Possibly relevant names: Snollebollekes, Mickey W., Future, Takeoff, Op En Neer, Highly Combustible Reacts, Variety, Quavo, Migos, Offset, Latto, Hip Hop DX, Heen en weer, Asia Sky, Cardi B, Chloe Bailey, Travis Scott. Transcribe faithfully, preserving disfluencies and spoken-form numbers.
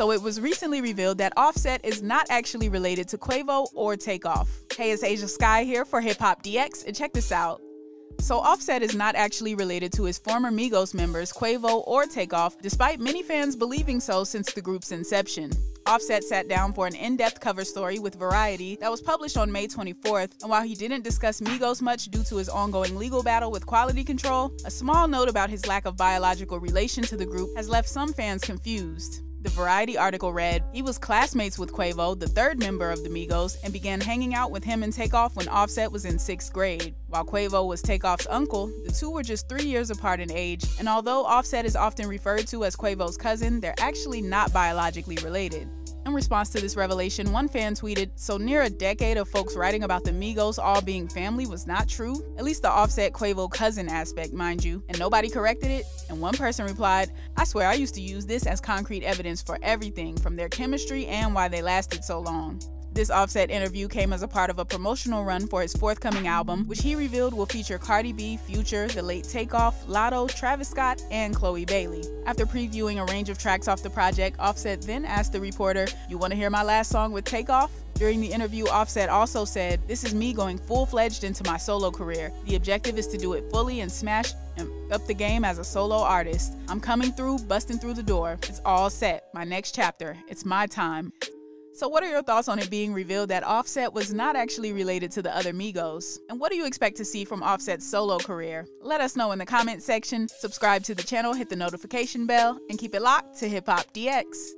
So it was recently revealed that Offset is not actually related to Quavo or Takeoff. Hey, it's Asia Sky here for Hip Hop D X, and check this out. So Offset is not actually related to his former Migos members Quavo or Takeoff, despite many fans believing so since the group's inception. Offset sat down for an in-depth cover story with Variety that was published on May twenty-fourth, and while he didn't discuss Migos much due to his ongoing legal battle with quality control, a small note about his lack of biological relation to the group has left some fans confused. The Variety article read, "He was classmates with Quavo, the third member of the Migos, and began hanging out with him and Takeoff when Offset was in sixth grade. While Quavo was Takeoff's uncle, the two were just three years apart in age, and although Offset is often referred to as Quavo's cousin, they're actually not biologically related." In response to this revelation, one fan tweeted, "So near a decade of folks writing about the Migos all being family was not true? At least the Offset Quavo cousin aspect, mind you, and nobody corrected it?" And one person replied, "I swear I used to use this as concrete evidence for everything, from their chemistry and why they lasted so long." This Offset interview came as a part of a promotional run for his forthcoming album, which he revealed will feature Cardi B, Future, the late Takeoff, Latto, Travis Scott, and Chloe Bailey. After previewing a range of tracks off the project, Offset then asked the reporter, "You want to hear my last song with Takeoff?" During the interview, Offset also said, "This is me going full-fledged into my solo career. The objective is to do it fully and smash and up the game as a solo artist. I'm coming through, busting through the door. It's all set. My next chapter. It's my time." So what are your thoughts on it being revealed that Offset was not actually related to the other Migos? And what do you expect to see from Offset's solo career? Let us know in the comment section, subscribe to the channel, hit the notification bell, and keep it locked to Hip Hop D X.